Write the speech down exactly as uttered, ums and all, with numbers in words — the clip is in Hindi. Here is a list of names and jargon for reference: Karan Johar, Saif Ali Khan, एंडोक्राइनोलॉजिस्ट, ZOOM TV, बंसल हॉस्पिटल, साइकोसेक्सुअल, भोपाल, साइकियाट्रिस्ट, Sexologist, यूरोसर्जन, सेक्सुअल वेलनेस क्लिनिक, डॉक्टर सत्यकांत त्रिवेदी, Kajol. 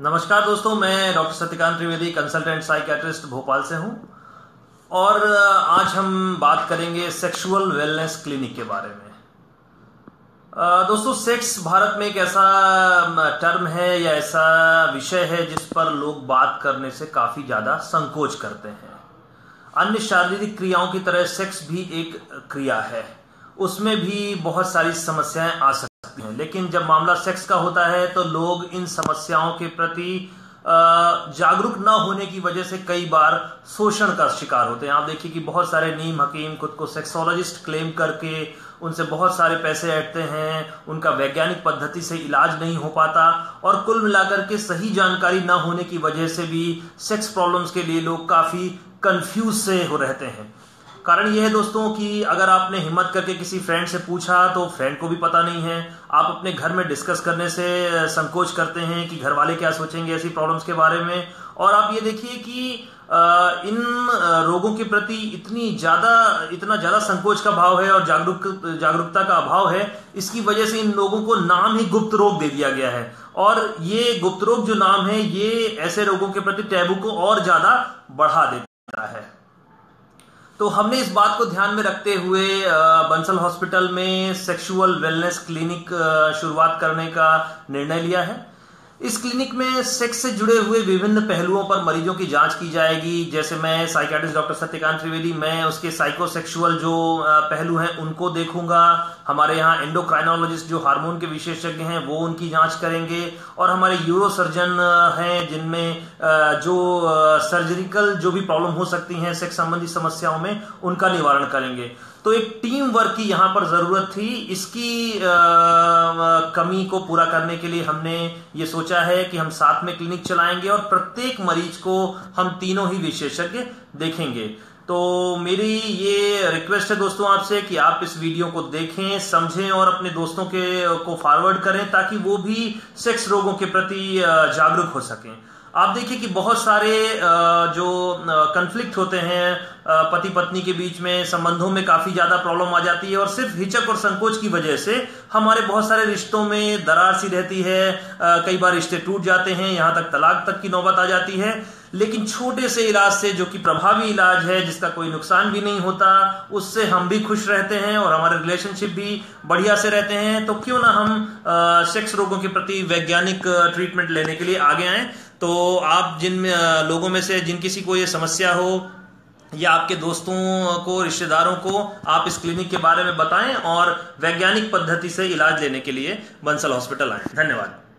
नमस्कार दोस्तों, मैं डॉक्टर सत्यकांत त्रिवेदी, consultant साइकियाट्रिस्ट भोपाल से हूं और आज हम बात करेंगे सेक्सुअल वेलनेस क्लिनिक के बारे में। दोस्तों, सेक्स भारत में एक ऐसा टर्म है या ऐसा विषय है जिस पर लोग बात करने से काफी ज्यादा संकोच करते हैं। अन्य शारीरिक क्रियाओं की तरह सेक्स भी एक क्रिया है, उसमें भी बहुत सारी समस्याएं आ सकती हैं, लेकिन जब मामला सेक्स का होता है तो लोग इन समस्याओं के प्रति जागरूक न होने की वजह से कई बार शोषण का शिकार होते हैं। आप देखिए कि बहुत सारे नीम हकीम खुद को सेक्सोलॉजिस्ट क्लेम करके उनसे बहुत सारे पैसे ऐंठते हैं, उनका वैज्ञानिक पद्धति से इलाज नहीं हो पाता और कुल मिलाकर के सही जानकारी न होने की वजह से भी सेक्स प्रॉब्लम्स के लिए लोग काफ़ी कंफ्यूज से हो रहते हैं। कारण यह है दोस्तों कि अगर आपने हिम्मत करके किसी फ्रेंड से पूछा तो फ्रेंड को भी पता नहीं है। आप अपने घर में डिस्कस करने से संकोच करते हैं कि घर वाले क्या सोचेंगे ऐसी प्रॉब्लम्स के बारे में। और आप ये देखिए कि इन रोगों के प्रति इतनी ज्यादा इतना ज्यादा संकोच का भाव है और जागरूक जागरूकता का अभाव है। इसकी वजह से इन लोगों को नाम ही गुप्त रोग दे दिया गया है और ये गुप्त रोग जो नाम है ये ऐसे रोगों के प्रति टैबू को और ज्यादा बढ़ा देता है। तो हमने इस बात को ध्यान में रखते हुए बंसल हॉस्पिटल में सेक्सुअल वेलनेस क्लिनिक शुरुआत करने का निर्णय लिया है। इस क्लिनिक में सेक्स से जुड़े हुए विभिन्न पहलुओं पर मरीजों की जांच की जाएगी। जैसे मैं साइकियाट्रिस्ट डॉक्टर सत्यकांत त्रिवेदी, मैं उसके साइकोसेक्सुअल जो पहलू हैं उनको देखूंगा। हमारे यहाँ एंडोक्राइनोलॉजिस्ट जो हार्मोन के विशेषज्ञ हैं वो उनकी जांच करेंगे और हमारे यूरोसर्जन हैं जिनमें जो सर्जरिकल जो भी प्रॉब्लम हो सकती हैं सेक्स संबंधी समस्याओं में उनका निवारण करेंगे। तो एक टीम वर्क की यहाँ पर जरूरत थी। इसकी आ, कमी को पूरा करने के लिए हमने ये सोचा है कि हम साथ में क्लिनिक चलाएंगे और प्रत्येक मरीज को हम तीनों ही विशेषज्ञ देखेंगे। तो मेरी ये रिक्वेस्ट है दोस्तों आपसे कि आप इस वीडियो को देखें, समझें और अपने दोस्तों के को फॉरवर्ड करें ताकि वो भी सेक्स रोगों के प्रति जागरूक हो सकें। आप देखिए कि बहुत सारे जो कन्फ्लिक्ट होते हैं पति पत्नी के बीच में, संबंधों में काफी ज्यादा प्रॉब्लम आ जाती है और सिर्फ हिचक और संकोच की वजह से हमारे बहुत सारे रिश्तों में दरार सी रहती है। कई बार रिश्ते टूट जाते हैं, यहाँ तक तलाक तक की नौबत आ जाती है। लेकिन छोटे से इलाज से, जो कि प्रभावी इलाज है, जिसका कोई नुकसान भी नहीं होता, उससे हम भी खुश रहते हैं और हमारे रिलेशनशिप भी बढ़िया से रहते हैं। तो क्यों ना हम सेक्स रोगों के प्रति वैज्ञानिक ट्रीटमेंट लेने के लिए आगे आएं। तो आप जिन लोगों में से जिन किसी को ये समस्या हो या आपके दोस्तों को, रिश्तेदारों को, आप इस क्लिनिक के बारे में बताएं और वैज्ञानिक पद्धति से इलाज लेने के लिए बंसल हॉस्पिटल आएं। धन्यवाद।